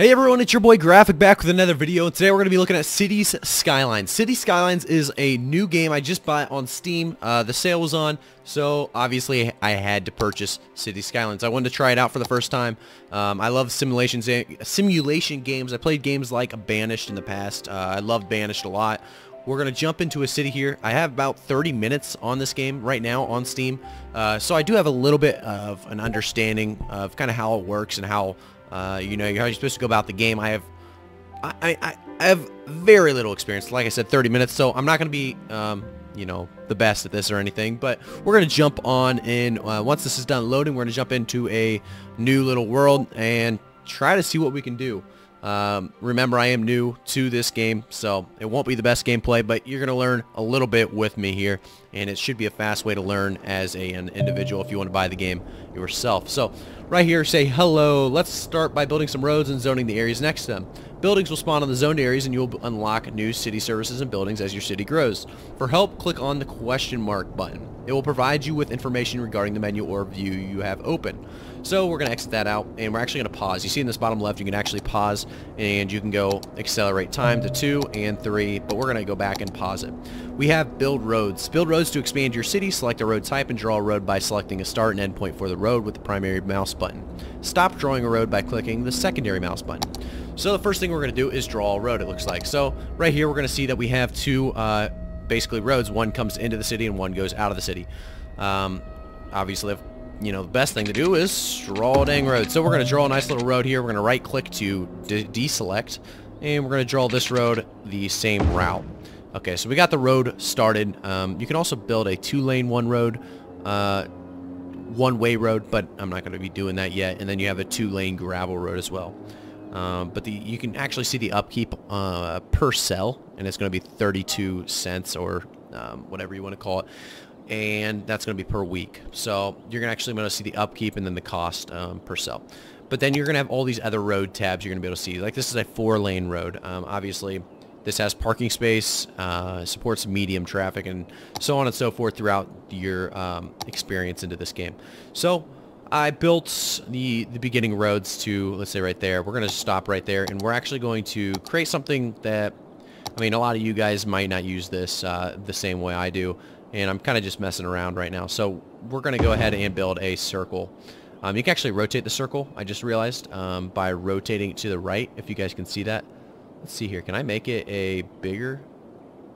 Hey everyone, it's your boy Graphic back with another video, and today we're going to be looking at Cities Skylines. Cities Skylines is a new game I just bought on Steam. The sale was on, so obviously I had to purchase Cities Skylines. I wanted to try it out for the first time. I love simulation games. I played games like Banished in the past. I loved Banished a lot. We're going to jump into a city here. I have about 30 minutes on this game right now on Steam, so I do have a little bit of an understanding of kind of how it works and how how you're supposed to go about the game. I have very little experience. Like I said, 30 minutes, so I'm not going to be, the best at this or anything. But we're going to jump on in. Once this is done loading, we're going to jump into a new little world and try to see what we can do. Remember, I am new to this game, so it won't be the best gameplay, but you're going to learn a little bit with me here, and it should be a fast way to learn as an individual if you want to buy the game yourself. So right here, say hello. Let's start by building some roads and zoning the areas next to them. Buildings will spawn on the zoned areas, and you'll unlock new city services and buildings as your city grows. For help, click on the question mark button. It will provide you with information regarding the menu or view you have open. So we're going to exit that out, and we're actually going to pause. You see in this bottom left, you can actually pause, and you can go accelerate time to 2 and 3, but we're going to go back and pause it. We have build roads. Build roads to expand your city. Select a road type and draw a road by selecting a start and end point for the road with the primary mouse button. Stop drawing a road by clicking the secondary mouse button. So the first thing we're going to do is draw a road, it looks like. So right here, we're going to see that we have two basically roads. One comes into the city and one goes out of the city. Obviously, the best thing to do is draw a dang road. So we're going to draw a nice little road here. We're going to right click to deselect, and we're going to draw this road the same route. Okay, so we got the road started. You can also build a 2-lane, one-way road, but I'm not going to be doing that yet. And then you have a 2-lane gravel road as well. But you can actually see the upkeep per cell, and it's going to be 32 cents or whatever you want to call it. And that's going to be per week. So you're going to see the upkeep and then the cost per cell. But then you're going to have all these other road tabs you're going to be able to see. Like this is a 4-lane road. Obviously, this has parking space, supports medium traffic, and so on and so forth throughout your experience into this game. So I built the beginning roads to, let's say, right there. We're going to stop right there, and we're actually going to create something that, a lot of you guys might not use this the same way I do, and I'm kind of just messing around right now. So we're going to go ahead and build a circle. You can actually rotate the circle, I just realized, by rotating it to the right, if you guys can see that. Let's see here. Can I make it a bigger?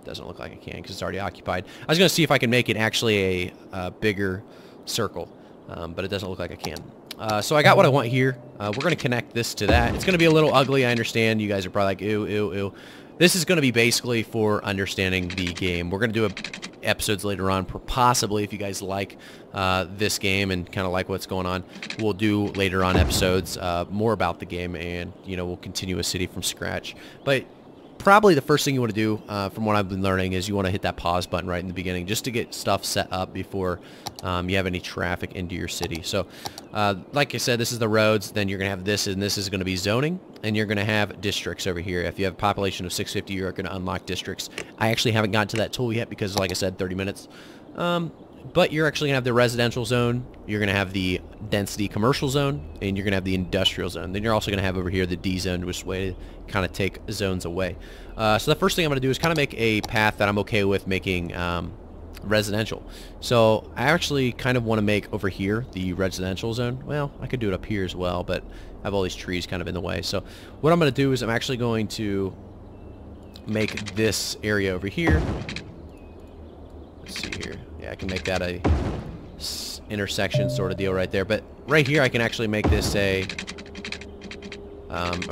Doesn't look like I can because it's already occupied. I was going to see if I can make it actually a bigger circle. But it doesn't look like I can. So I got what I want here. We're going to connect this to that. It's going to be a little ugly, I understand. You guys are probably like, ew, ew, ew. This is going to be basically for understanding the game. We're going to do episodes later on, possibly, if you guys like this game and kind of like what's going on. We'll do later on episodes more about the game, and we'll continue a city from scratch. But probably the first thing you want to do, from what I've been learning, is you want to hit that pause button right in the beginning just to get stuff set up before you have any traffic into your city. So, like I said, this is the roads. Then you're going to have this, and this is going to be zoning. And you're going to have districts over here. If you have a population of 650, you're going to unlock districts. I actually haven't gotten to that tool yet because, like I said, 30 minutes. But you're actually going to have the residential zone. You're going to have the density commercial zone, and you're going to have the industrial zone. Then you're also going to have over here the D zone, which way to kind of take zones away. So the first thing I'm going to do is kind of make a path that I'm okay with making residential. So I actually kind of want to make over here the residential zone. Well, I could do it up here as well, but I have all these trees kind of in the way. So what I'm going to do is I'm actually going to make this area over here. Let's see here. Yeah, I can make that a intersection sort of deal right there. But right here, I can actually make this a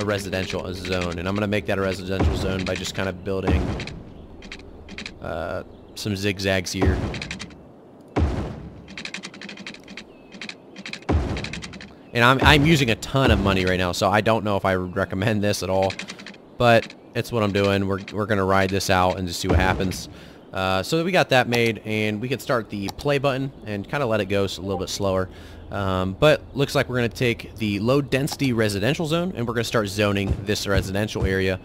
residential zone. And I'm going to make that a residential zone by just kind of building some zigzags here. And I'm using a ton of money right now, so I don't know if I would recommend this at all. But it's what I'm doing. We're going to ride this out and just see what happens. So we got that made, and we can start the play button and kind of let it go a little bit slower. But looks like we're going to take the low density residential zone, and we're going to start zoning this residential area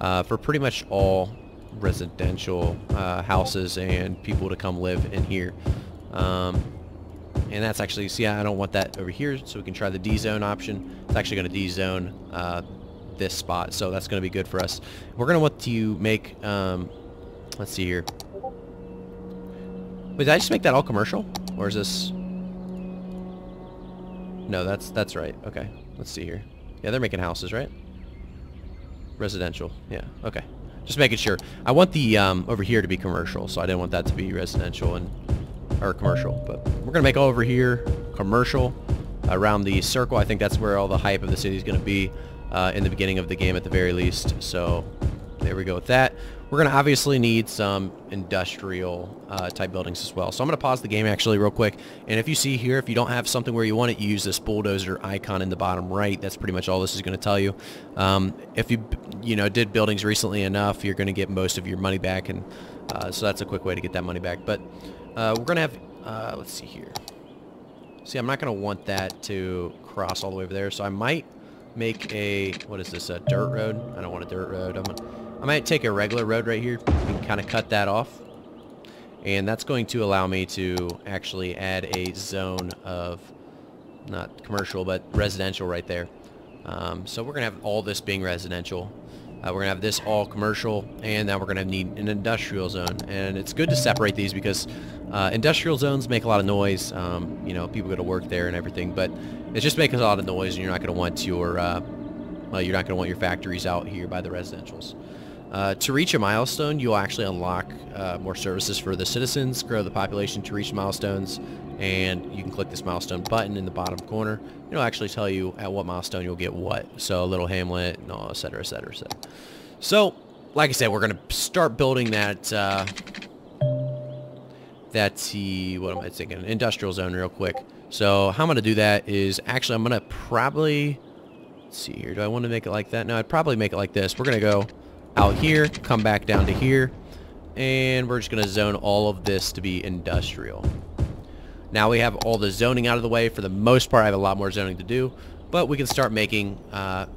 for pretty much all residential houses and people to come live in here. And that's actually, see, I don't want that over here, so we can try the D zone option. It's actually going to D zone this spot, so that's going to be good for us. We're going to want to make, let's see here. Wait, did I just make that all commercial? Or is this? No, that's right. Okay, let's see here. Yeah, they're making houses, right? Residential, yeah, okay. Just making sure. I want the, over here to be commercial, so I didn't want that to be residential and, or commercial, but we're gonna make all over here commercial around the circle. I think that's where all the hype of the city is gonna be in the beginning of the game at the very least, so there we go with that. We're gonna obviously need some industrial type buildings as well. So I'm gonna pause the game actually real quick, and if you see here, if you don't have something where you want it, you use this bulldozer icon in the bottom right. That's pretty much all this is gonna tell you. If you did buildings recently enough, you're gonna get most of your money back, and so that's a quick way to get that money back. But we're gonna have, let's see here. See, I'm not gonna want that to cross all the way over there, so I might make a, what is this, a dirt road? I don't want a dirt road. I might take a regular road right here and kind of cut that off, and that's going to allow me to actually add a zone of not commercial but residential right there. So we're gonna have all this being residential, we're gonna have this all commercial, and now we're gonna need an industrial zone. And it's good to separate these because industrial zones make a lot of noise. You know, people go to work there and everything, but it just makes a lot of noise, and you're not gonna want your factories out here by the residentials. To reach a milestone, you'll actually unlock more services for the citizens, grow the population to reach milestones, and you can click this milestone button in the bottom corner. It'll actually tell you at what milestone you'll get what. So a little hamlet, and all, et cetera, et cetera, et cetera. So, like I said, we're gonna start building that, industrial zone real quick. So how I'm gonna do that is, actually I'm gonna probably, let's see here, do I wanna make it like that? No, I'd probably make it like this. We're gonna go out here, come back down to here, and we're just gonna zone all of this to be industrial. Now we have all the zoning out of the way. For the most part, I have a lot more zoning to do, but we can start making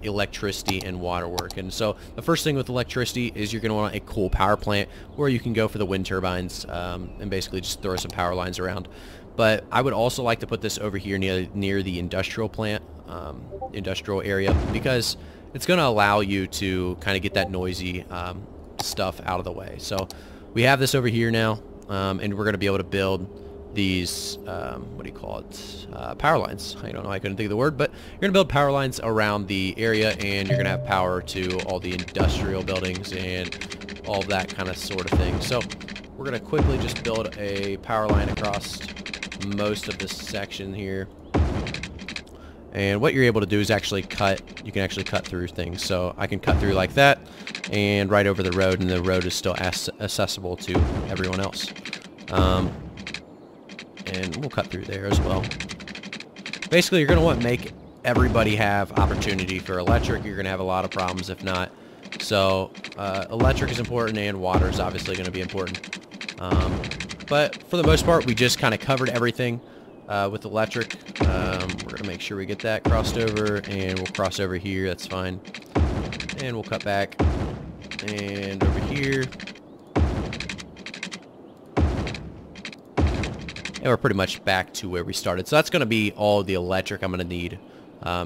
electricity and water work. And so the first thing with electricity is you're gonna want a coal power plant, or you can go for the wind turbines and basically just throw some power lines around. But I would also like to put this over here near the industrial plant, industrial area, because it's going to allow you to kind of get that noisy stuff out of the way. So we have this over here now, and we're going to be able to build these, power lines. I don't know, I couldn't think of the word, but you're going to build power lines around the area, and you're going to have power to all the industrial buildings and all that kind of sort of thing. So we're going to quickly just build a power line across most of this section here. And what you're able to do is actually cut, you can actually cut through things. So I can cut through like that and right over the road, and the road is still accessible to everyone else. And we'll cut through there as well. Basically, you're going to want to make everybody have opportunity for electric. You're going to have a lot of problems if not. So electric is important, and water is obviously going to be important. But for the most part, we just kind of covered everything. With electric, we're going to make sure we get that crossed over, and we'll cross over here, that's fine. And we'll cut back, and over here. And we're pretty much back to where we started. So that's going to be all the electric I'm going to need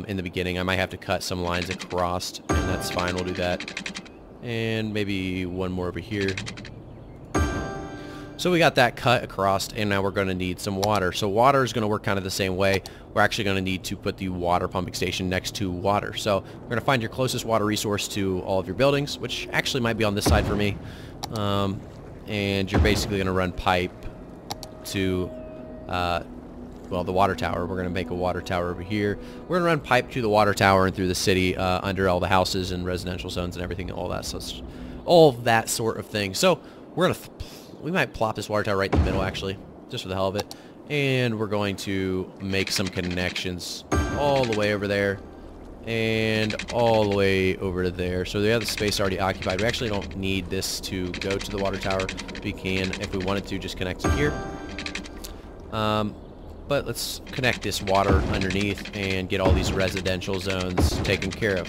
in the beginning. I might have to cut some lines across, and that's fine, we'll do that. And maybe one more over here. So we got that cut across, and now we're going to need some water. So water is going to work kind of the same way. We're actually going to need to put the water pumping station next to water. So we're going to find your closest water resource to all of your buildings, which actually might be on this side for me. And you're basically going to run pipe to, the water tower. We're going to make a water tower over here. We're going to run pipe to the water tower and through the city under all the houses and residential zones and everything, and all that. So it's all that sort of thing. So we're going to... We might plop this water tower right in the middle, actually, just for the hell of it. And we're going to make some connections all the way over there and all the way over to there. So they have the space already occupied. We actually don't need this to go to the water tower. We can, if we wanted to, just connect it here. But let's connect this water underneath and get all these residential zones taken care of.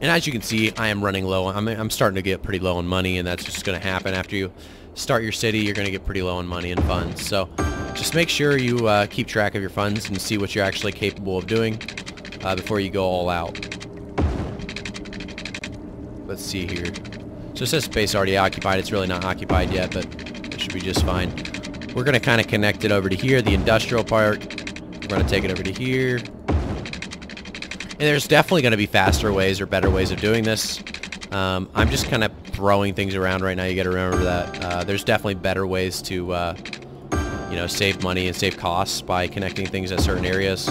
And as you can see, I am running low. I'm starting to get pretty low on money, and that's just going to happen. After you start your city, you're going to get pretty low on money and funds. So Just make sure you keep track of your funds and see what you're actually capable of doing before you go all out. Let's see here. So it says space already occupied. It's really not occupied yet, but it should be just fine. We're going to kind of connect it over to here, the industrial park. We're going to take it over to here. And there's definitely going to be faster ways or better ways of doing this. I'm just kind of throwing things around right now. You got to remember that there's definitely better ways to, you know, save money and save costs by connecting things at certain areas.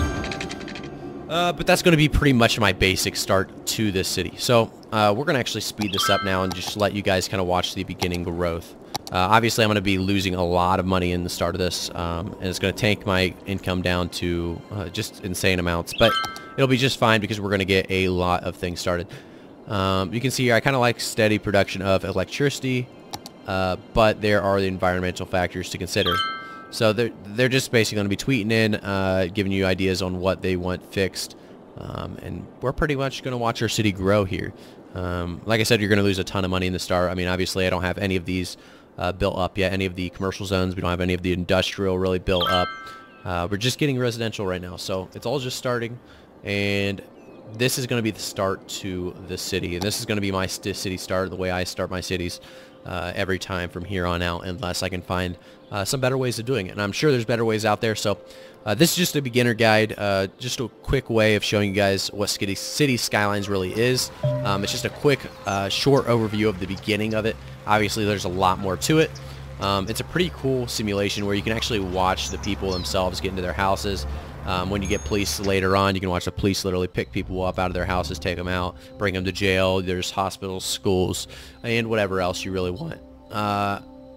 But that's going to be pretty much my basic start to this city. So we're going to actually speed this up now and just let you guys kind of watch the beginning growth. Obviously, I'm going to be losing a lot of money in the start of this, and it's going to tank my income down to just insane amounts. But it'll be just fine because we're going to get a lot of things started. You can see here, I kind of like steady production of electricity, but there are the environmental factors to consider. So they're just basically going to be tweeting in, giving you ideas on what they want fixed. And we're pretty much going to watch our city grow here. Like I said, you're going to lose a ton of money in the start. I mean, obviously, I don't have any of these built up yet, any of the commercial zones. We don't have any of the industrial really built up. We're just getting residential right now. So it's all just starting. And this is going to be the start to the city. And this is going to be my city start, the way I start my cities every time from here on out, unless I can find some better ways of doing it. And I'm sure there's better ways out there. So this is just a beginner guide, just a quick way of showing you guys what City Skylines really is. It's just a quick, short overview of the beginning of it. Obviously, there's a lot more to it. It's a pretty cool simulation where you can actually watch the people themselves get into their houses. When you get police later on, you can watch the police literally pick people up out of their houses, take them out, bring them to jail. There's hospitals, schools, and whatever else you really want.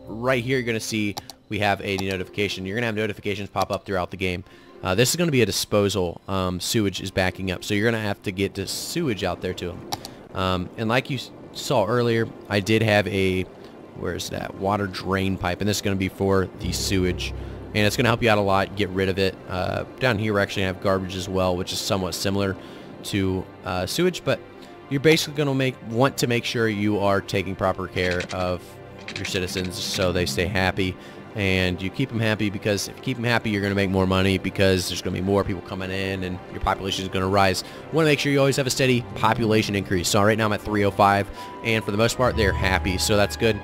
Right here, you're going to see we have a notification. You're going to have notifications pop up throughout the game. This is going to be a disposal. Sewage is backing up, so you're going to have to get the sewage out there to them. And like you saw earlier, I did have a, where is that, water drain pipe, and this is going to be for the sewage. And it's going to help you out a lot, get rid of it. Down here, we're actually going to have garbage as well, which is somewhat similar to sewage. But you're basically going to want to make sure you are taking proper care of your citizens so they stay happy. And you keep them happy, because if you keep them happy, you're going to make more money, because there's going to be more people coming in and your population is going to rise. You want to make sure you always have a steady population increase. So right now I'm at 305, and for the most part, they're happy, so that's good.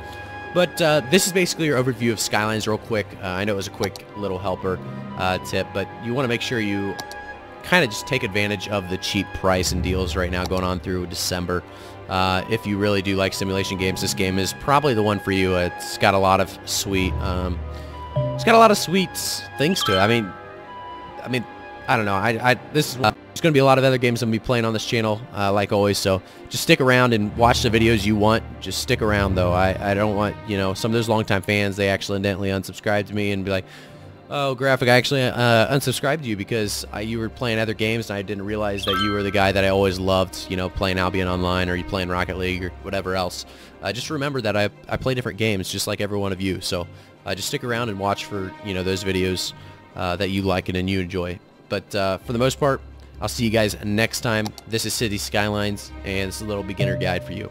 But this is basically your overview of Skylines real quick. I know it was a quick little helper tip, but you want to make sure you kind of just take advantage of the cheap price and deals right now going on through December. If you really do like simulation games, this game is probably the one for you. It's got a lot of sweet, things to it. I mean, I don't know. There's going to be a lot of other games I'm going to be playing on this channel, like always, so just stick around and watch the videos you want. Just stick around, though. I don't want, you know, some of those longtime fans, they accidentally unsubscribe to me and be like, oh, Graphic, I actually unsubscribed to you because you were playing other games and I didn't realize that you were the guy that I always loved, you know, playing Albion Online, or you playing Rocket League or whatever else. Just remember that I play different games just like every one of you, so just stick around and watch for, you know, those videos that you like and you enjoy. But for the most part, I'll see you guys next time. This is City Skylines, and it's a little beginner guide for you.